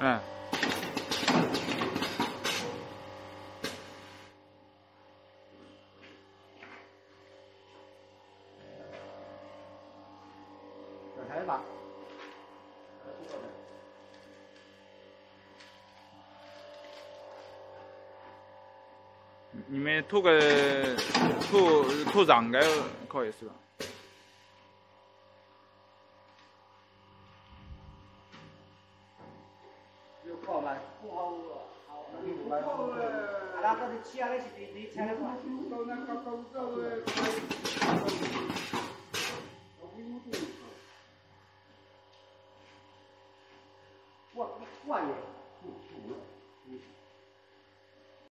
嗯。这还拉。 你们拖个拖长个可以是吧？有好吗？不好哦，好，不好哦。俺那这是切了是得切了吧？